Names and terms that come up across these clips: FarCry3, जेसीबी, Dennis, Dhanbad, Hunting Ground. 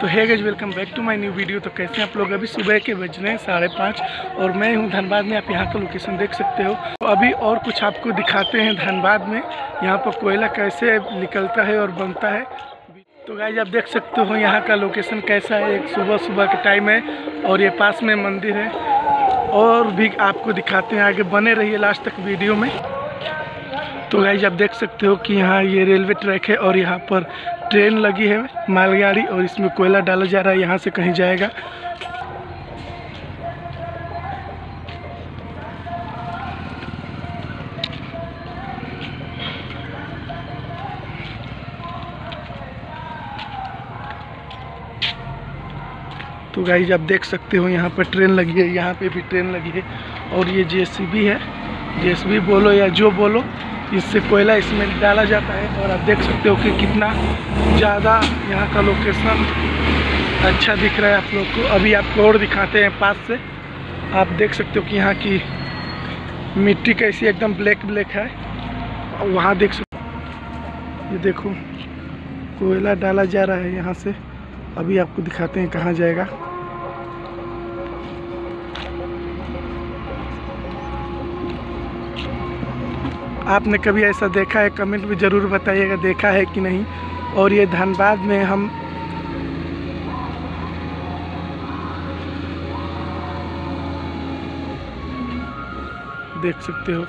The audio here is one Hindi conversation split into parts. तो hey guys, welcome back to my new video. तो कैसे हैं आप लोग? अभी सुबह के बज रहे हैं 5:30 और मैं हूं धनबाद में। आप यहां का लोकेशन देख सकते हो। तो अभी और कुछ आपको दिखाते हैं धनबाद में, यहां पर कोयला कैसे निकलता है और बनता है। तो गाइस, आप देख सकते हो यहां का लोकेशन कैसा है। एक सुबह का टाइम है और ये पास में मंदिर है। और भी आपको दिखाते हैं, आगे बने रहिए लास्ट तक वीडियो में। तो गाइस, आप देख सकते हो कि यहाँ ये रेलवे ट्रैक है और यहाँ पर ट्रेन लगी है, मालगाड़ी, और इसमें कोयला डाला जा रहा है, यहाँ से कहीं जाएगा। तो गाइस, आप देख सकते हो यहाँ पर ट्रेन लगी है, यहाँ पे भी ट्रेन लगी है। और ये जेसीबी है, जेसीबी बोलो या जो बोलो, इससे कोयला इसमें डाला जाता है। और आप देख सकते हो कि कितना ज़्यादा यहाँ का लोकेशन अच्छा दिख रहा है आप लोग को। अभी आपको और दिखाते हैं पास से। आप देख सकते हो कि यहाँ की मिट्टी कैसी एकदम ब्लैक ब्लैक है। और वहाँ देख सकते, ये देखो कोयला डाला जा रहा है यहाँ से। अभी आपको दिखाते हैं कहाँ जाएगा। आपने कभी ऐसा देखा है? कमेंट में ज़रूर बताइएगा देखा है कि नहीं। और ये धनबाद में हम देख सकते हो।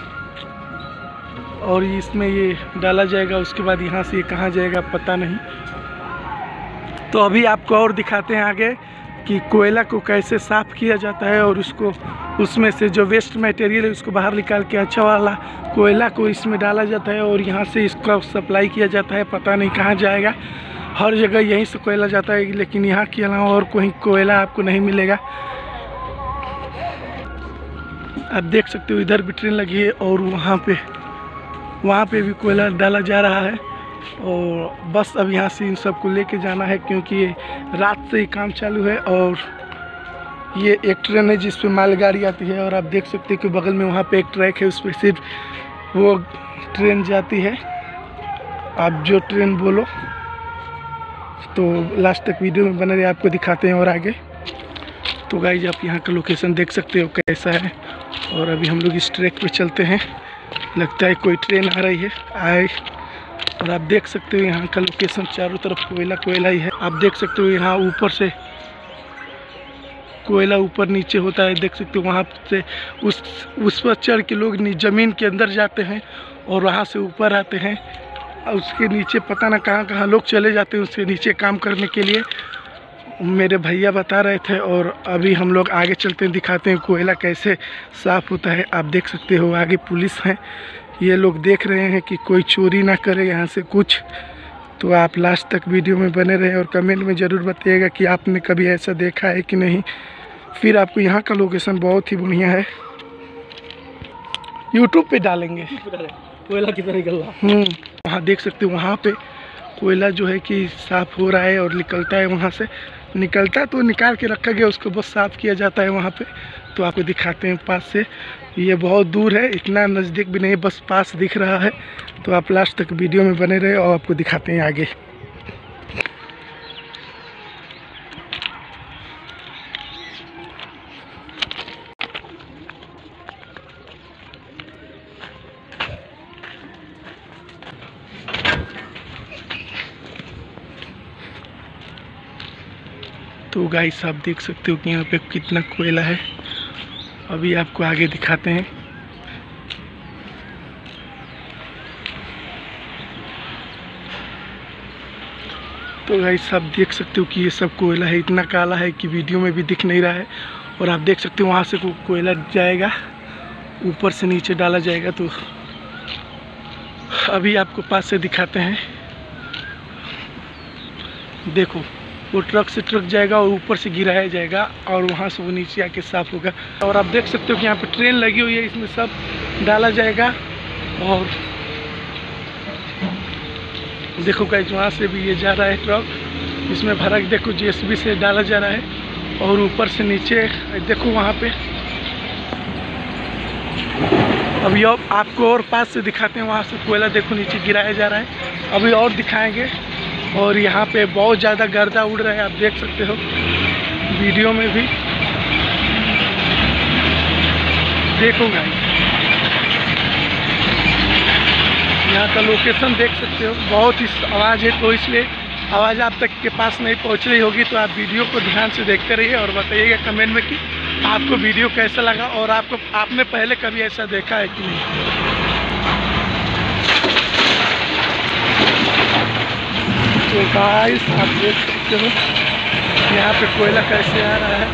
और इसमें ये डाला जाएगा, उसके बाद यहाँ से ये कहाँ जाएगा पता नहीं। तो अभी आपको और दिखाते हैं आगे कि कोयला को कैसे साफ़ किया जाता है और उसको उसमें से जो वेस्ट मटेरियल है उसको बाहर निकाल के अच्छा वाला कोयला को इसमें डाला जाता है और यहाँ से इसका सप्लाई किया जाता है। पता नहीं कहाँ जाएगा, हर जगह यहीं से कोयला जाता है, लेकिन यहाँ के अलावा और कोई कोयला आपको नहीं मिलेगा। आप देख सकते हो इधर भी ट्रेन लगी है और वहाँ पे भी कोयला डाला जा रहा है। और बस अब यहाँ से इन सबको लेके जाना है, क्योंकि रात से ही काम चालू है। और ये एक ट्रेन है जिस पे मालगाड़ी आती है। और आप देख सकते हो कि बगल में वहाँ पे एक ट्रैक है, उस पर सिर्फ वो ट्रेन जाती है, आप जो ट्रेन बोलो। तो लास्ट तक वीडियो में बने रहे, आपको दिखाते हैं और आगे। तो गाइस, आप यहाँ का लोकेशन देख सकते हो कैसा है। और अभी हम लोग इस ट्रैक पे चलते हैं, लगता है कोई ट्रेन आ रही है आए। और आप देख सकते हो यहाँ का लोकेशन, चारों तरफ कोयला कोयला ही है। आप देख सकते हो यहाँ ऊपर से कोयला ऊपर नीचे होता है, देख सकते हो। वहाँ से उस पर चढ़ के लोग ज़मीन के अंदर जाते हैं और वहाँ से ऊपर आते हैं। उसके नीचे पता ना कहाँ कहाँ लोग चले जाते हैं उसके नीचे काम करने के लिए, मेरे भैया बता रहे थे। और अभी हम लोग आगे चलते हैं, दिखाते हैं कोयला कैसे साफ़ होता है। आप देख सकते हो आगे पुलिस हैं, ये लोग देख रहे हैं कि कोई चोरी ना करे यहाँ से कुछ। तो आप लास्ट तक वीडियो में बने रहें और कमेंट में ज़रूर बताइएगा कि आपने कभी ऐसा देखा है कि नहीं। फिर आपको यहाँ का लोकेशन बहुत ही बढ़िया है, यूट्यूब पे डालेंगे कोयला कितना निकल रहा। वहाँ देख सकते हो, वहाँ पे कोयला जो है कि साफ़ हो रहा है और निकलता है वहाँ से। निकलता तो निकाल के रखा गया, उसको बस साफ़ किया जाता है वहाँ पे। तो आपको दिखाते हैं पास से, ये बहुत दूर है, इतना नज़दीक भी नहीं, बस पास दिख रहा है। तो आप लास्ट तक वीडियो में बने रहे और आपको दिखाते हैं आगे। तो गाइस, आप देख सकते हो कि यहाँ पे कितना कोयला है। अभी आपको आगे दिखाते हैं। तो गाइस, आप देख सकते हो कि ये सब कोयला है, इतना काला है कि वीडियो में भी दिख नहीं रहा है। और आप देख सकते हो वहाँ से कोयला जाएगा, ऊपर से नीचे डाला जाएगा। तो अभी आपको पास से दिखाते हैं। देखो, वो ट्रक से ट्रक जाएगा और ऊपर से गिराया जाएगा और वहाँ से वो नीचे आके साफ़ होगा। और आप देख सकते हो कि यहाँ पे ट्रेन लगी हुई है, इसमें सब डाला जाएगा। और देखो गाइस, वहाँ से भी ये जा रहा है ट्रक, इसमें भरा के देखो जेसीबी से डाला जा रहा है और ऊपर से नीचे देखो वहाँ पे। अभी आपको और पास से दिखाते हैं, वहाँ से कोयला देखो नीचे गिराया जा रहा है। अभी और दिखाएँगे और यहाँ पे बहुत ज़्यादा गर्दा उड़ रहा है, आप देख सकते हो वीडियो में भी। देखो गाइस, यहाँ का लोकेशन देख सकते हो, बहुत ही आवाज़ है तो इसलिए आवाज़ आप तक के पास नहीं पहुँच रही होगी। तो आप वीडियो को ध्यान से देखते रहिए और बताइएगा कमेंट में कि आपको वीडियो कैसा लगा और आपको आपने पहले कभी ऐसा देखा है कि नहीं। तो गाइस आप देख सकते हो यहाँ पे कोयला कैसे आ रहा है,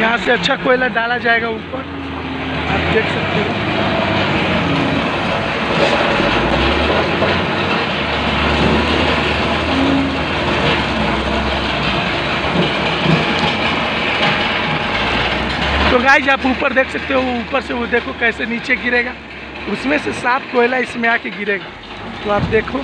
यहाँ से अच्छा कोयला डाला जाएगा ऊपर, आप देख सकते हो। तो गाइस आप ऊपर देख सकते हो, ऊपर से वो देखो कैसे नीचे गिरेगा, उसमें से साफ कोयला इसमें आके गिरेगा। तो आप देखो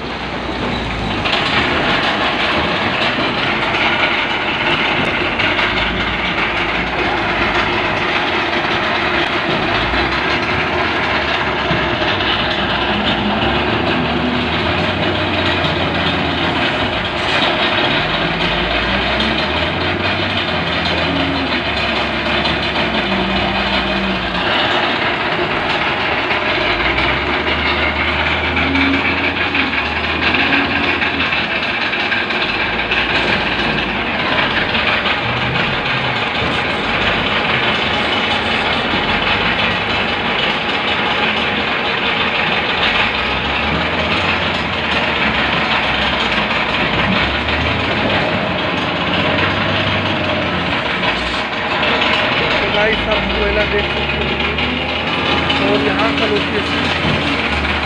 सब कोयला देख सकते हैं। और यहाँ का लोकेशन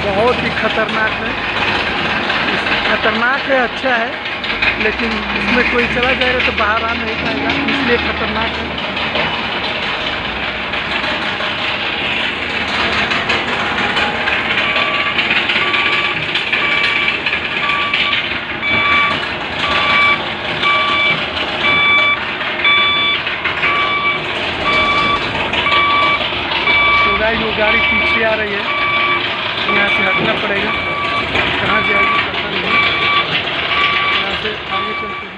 बहुत ही खतरनाक है, खतरनाक है अच्छा है, लेकिन इसमें कोई चला जाएगा तो बाहर आ नहीं पाएगा, इसलिए खतरनाक है। वो गाड़ी पीछे आ रही है, यहाँ से हटना पड़ेगा, कहाँ जाएगी पता नहीं, यहाँ से आगे चलते हैं।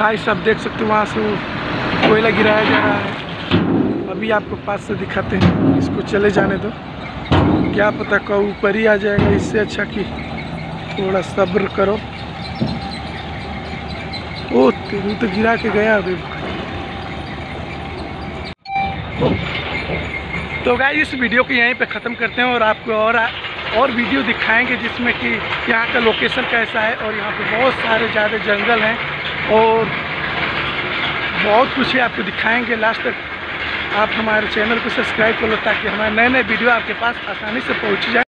गाइस आप देख सकते हो वहाँ से वो कोयला गिराया जा रहा है, अभी आपको पास से दिखाते हैं। इसको चले जाने दो, क्या पता कब ऊपर ही आ जाएगा, इससे अच्छा कि थोड़ा सब्र करो। ओ तू तो गिरा के गया अभी। तो गाइस इस वीडियो को यहीं पे ख़त्म करते हैं और आपको और वीडियो दिखाएंगे जिसमें कि यहाँ का लोकेशन कैसा है। और यहाँ पे बहुत सारे ज़्यादा जंगल हैं और बहुत कुछ है, आपको दिखाएंगे लास्ट तक। आप हमारे चैनल को सब्सक्राइब कर लो ताकि हमारे नए नए वीडियो आपके पास आसानी से पहुंच जाए।